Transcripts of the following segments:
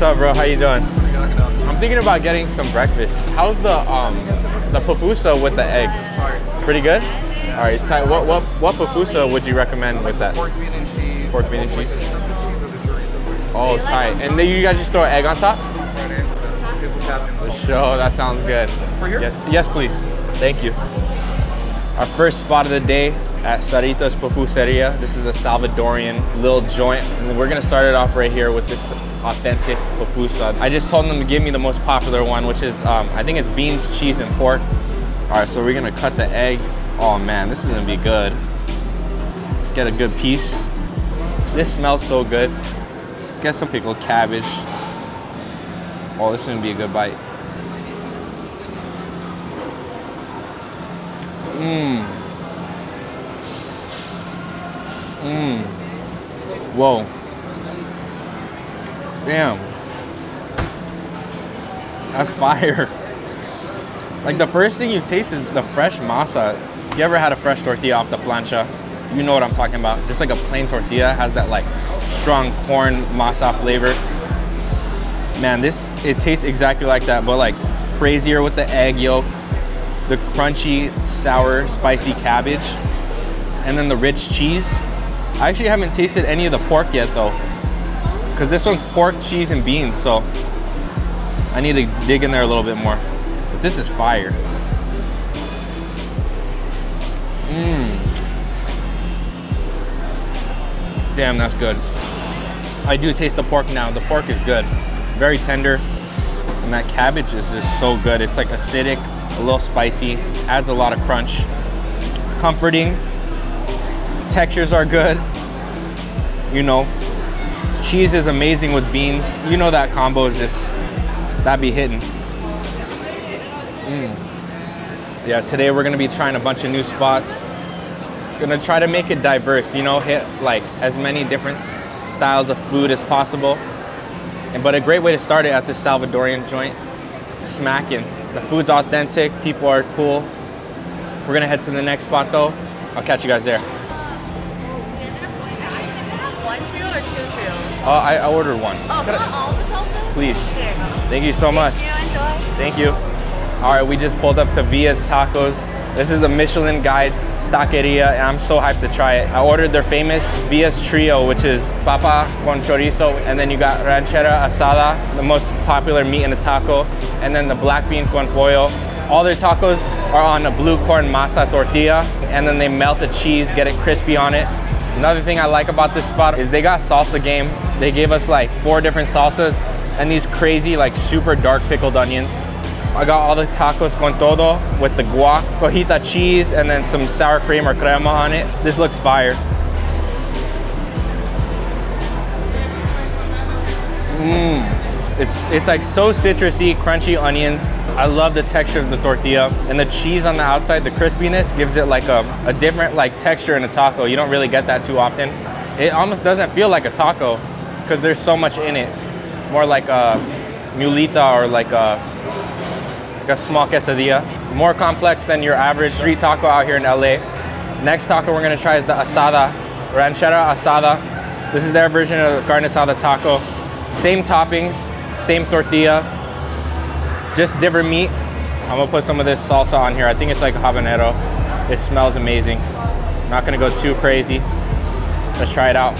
What's up, bro? How you doing? I'm thinking about getting some breakfast. How's the pupusa with the egg? Pretty good? All right, Ty, what pupusa would you recommend with that? Pork, bean, and cheese. Pork, bean, and cheese. Oh, tight. And then you guys just throw an egg on top? For sure, that sounds good. For here? Yes, please. Thank you. Our first spot of the day at Sarita's Pupuseria. This is a Salvadorian little joint. And we're gonna start it off right here with this authentic pupusa. I just told them to give me the most popular one, which is, I think it's beans, cheese, and pork. All right, so we're gonna cut the egg. Oh man, this is gonna be good. Let's get a good piece. This smells so good. Get some pickled cabbage. Oh, this is gonna be a good bite. Whoa. Damn. That's fire. Like the first thing you taste is the fresh masa. If you ever had a fresh tortilla off the plancha, you know what I'm talking about. Just like a plain tortilla has that like strong corn masa flavor. Man, this, it tastes exactly like that, but like crazier with the egg yolk, the crunchy, sour, spicy cabbage, and then the rich cheese. I actually haven't tasted any of the pork yet though, because this one's pork, cheese, and beans, so I need to dig in there a little bit more. But this is fire. Damn, that's good. I do taste the pork now. The pork is good. Very tender, and that cabbage is just so good. It's like acidic, a little spicy, adds a lot of crunch. It's comforting, textures are good. You know, cheese is amazing with beans. You know that combo is just, that'd be hitting. Yeah, today we're gonna be trying a bunch of new spots. Gonna try to make it diverse, you know, hit like as many different styles of food as possible. But a great way to start it at this Salvadorian joint, smacking. The food's authentic, people are cool. We're gonna head to the next spot though. I'll catch you guys there. One trio or two trios? I ordered one. Oh, can I all the salsa? Please. Here. Thank you so much. Thank you. All right, we just pulled up to Villa's Tacos. This is a Michelin guide taqueria, and I'm so hyped to try it. I ordered their famous Villa's Trio, which is papa con chorizo, and then you got ranchera asada, the most popular meat in a taco, and then the black bean con pollo. All their tacos are on a blue corn masa tortilla, and then they melt the cheese, get it crispy on it. Another thing I like about this spot is they got salsa game. They gave us like 4 different salsas, and these crazy, like super dark pickled onions. I got all the tacos con todo with the guac, cojita cheese, and then some sour cream or crema on it. This looks fire. It's like so citrusy, crunchy onions. I love the texture of the tortilla. And the cheese on the outside, the crispiness, gives it like a different like texture in a taco. You don't really get that too often. It almost doesn't feel like a taco because there's so much in it. More like a mulita or like a small quesadilla. More complex than your average street taco out here in LA. Next taco we're gonna try is the asada, ranchera asada. This is their version of the carne asada taco. Same toppings, same tortilla, just different meat. I'm gonna put some of this salsa on here. I think it's like habanero. It smells amazing. Not gonna go too crazy. Let's try it out.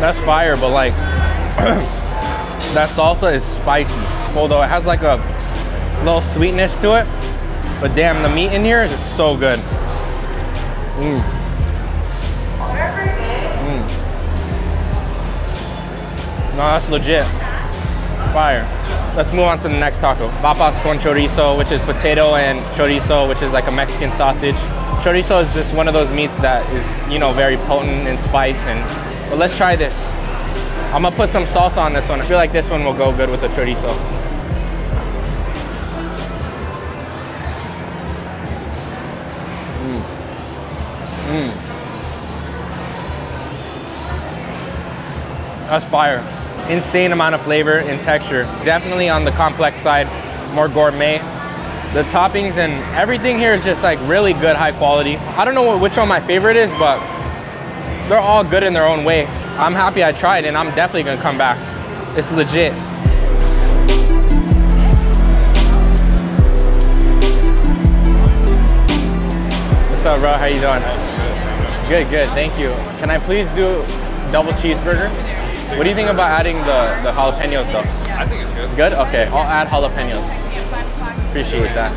That's fire, but like that salsa is spicy. Although it has like a little sweetness to it, but damn, the meat in here is so good. No, that's legit. Fire. Let's move on to the next taco. Papas con chorizo, which is potato and chorizo, which is like a Mexican sausage. Chorizo is just one of those meats that is, you know, very potent in spice, and but let's try this. I'm gonna put some salsa on this one. I feel like this one will go good with the chorizo. That's fire. Insane amount of flavor and texture. Definitely on the complex side, more gourmet. The toppings and everything here is just like really good, high quality. I don't know which one my favorite is, but they're all good in their own way. I'm happy I tried and I'm definitely gonna come back. It's legit. What's up, bro? How you doing? Good, good, thank you. Can I please do double cheeseburger? What do you think about adding the jalapenos though? I think it's good. It's good? Okay, I'll add jalapenos. Appreciate that.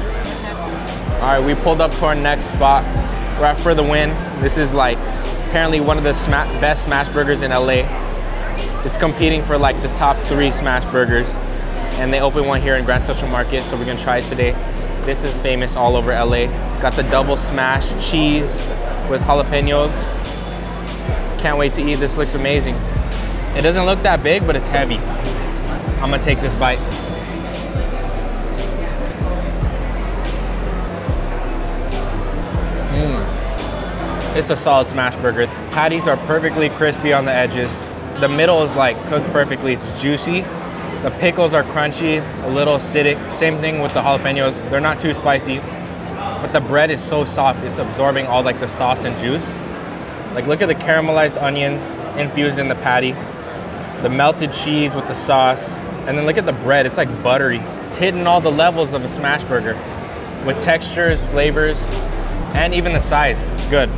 All right, we pulled up to our next spot. We're at For the Win. This is like apparently one of the best smash burgers in LA. It's competing for like the top 3 smash burgers. And they opened one here in Grand Central Market, so we're gonna try it today. This is famous all over LA. Got the double smash cheese with jalapenos. Can't wait to eat, this looks amazing. It doesn't look that big, but it's heavy. I'm gonna take this bite. It's a solid smash burger. Patties are perfectly crispy on the edges. The middle is like cooked perfectly, it's juicy. The pickles are crunchy, a little acidic. Same thing with the jalapenos, they're not too spicy. But the bread is so soft, it's absorbing all like the sauce and juice. Like look at the caramelized onions infused in the patty, the melted cheese with the sauce, and then look at the bread, it's like buttery. It's hitting all the levels of a smash burger with textures, flavors, and even the size, it's good.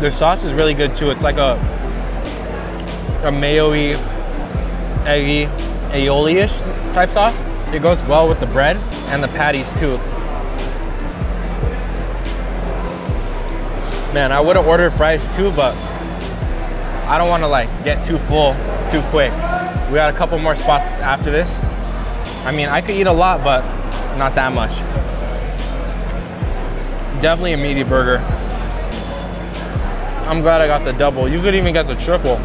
The sauce is really good too. It's like a mayo-y, eggy, aioli-ish type sauce. It goes well with the bread and the patties too. Man, I would have ordered fries too, but I don't want to like get too full too quick. We got a couple more spots after this. I mean, I could eat a lot, but not that much. Definitely a meaty burger. I'm glad I got the double. You could even get the triple.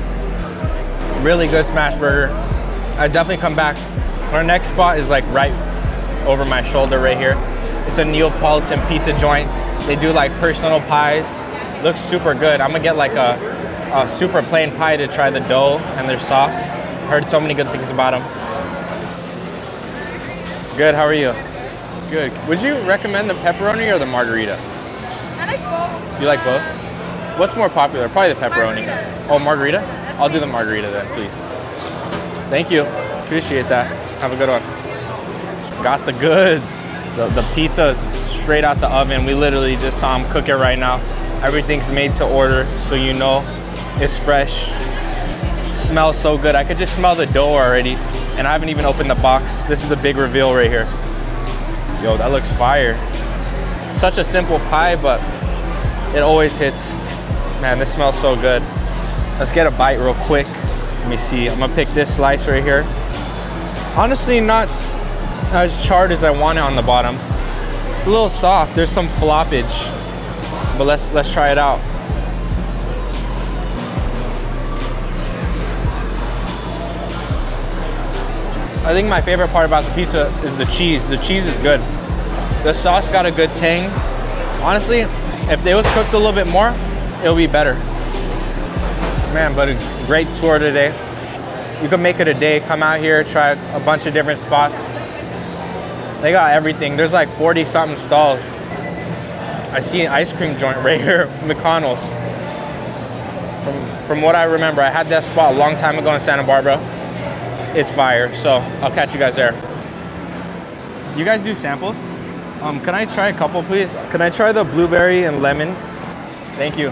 Really good smash burger. I definitely come back. Our next spot is like right over my shoulder right here. It's a Neapolitan pizza joint. They do like personal pies. Looks super good. I'm gonna get like a super plain pie to try the dough and their sauce. Heard so many good things about them. Good, how are you? Good. Would you recommend the pepperoni or the margarita? I like both. You like both? What's more popular? Probably the pepperoni. Margarita. Oh, margarita? I'll do the margarita then, please. Thank you. Appreciate that. Have a good one. Got the goods. The pizza is straight out the oven. We literally just saw them cook it right now. Everything's made to order, so you know it's fresh. Smells so good. I could just smell the dough already, and I haven't even opened the box. This is the big reveal right here. Yo, that looks fire. Such a simple pie, but it always hits. Man, this smells so good. Let's get a bite real quick. Let me see, I'm gonna pick this slice right here. Honestly, not as charred as I want it on the bottom. It's a little soft, there's some floppage. But let's try it out. I think my favorite part about the pizza is the cheese. The cheese is good. The sauce got a good tang. Honestly, if it was cooked a little bit more, it'll be better. Man, but a great tour today. You can make it a day, come out here, try a bunch of different spots. They got everything. There's like 40 something stalls. I see an ice cream joint right here, McConnell's. From what I remember, I had that spot a long time ago in Santa Barbara. It's fire, so I'll catch you guys there. You guys do samples? Can I try a couple, please? Can I try the blueberry and lemon? Thank you.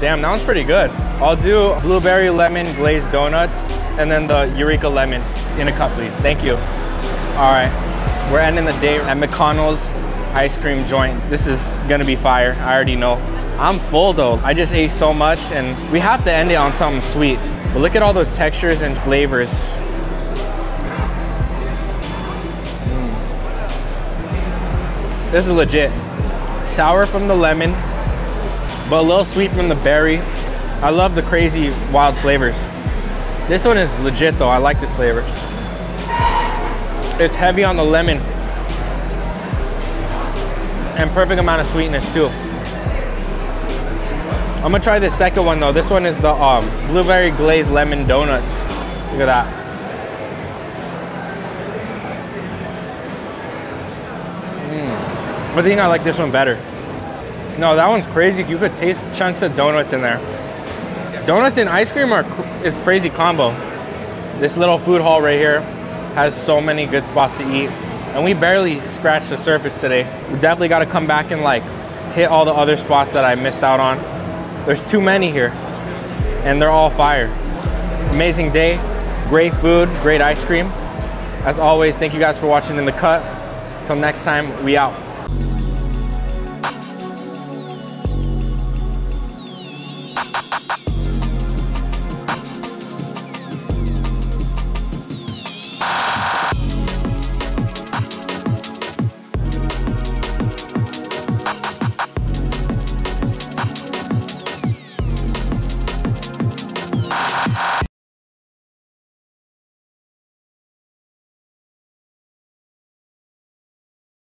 Damn, that one's pretty good. I'll do blueberry lemon glazed donuts and then the Eureka lemon in a cup, please. Thank you. All right, we're ending the day at McConnell's ice cream joint. This is gonna be fire, I already know. I'm full though, I just ate so much and we have to end it on something sweet. But look at all those textures and flavors. This is legit. Sour from the lemon, but a little sweet from the berry. I love the crazy wild flavors. This one is legit though, I like this flavor. It's heavy on the lemon and perfect amount of sweetness too. I'm gonna try the second one though. This one is the blueberry glazed lemon donuts. Look at that. I think I like this one better. No, that one's crazy. You could taste chunks of donuts in there. Donuts and ice cream is crazy combo. This little food hall right here has so many good spots to eat. And we barely scratched the surface today. We definitely gotta come back and like hit all the other spots that I missed out on. There's too many here and they're all fire. Amazing day, great food, great ice cream. As always, thank you guys for watching In the Kut. Till next time, we out.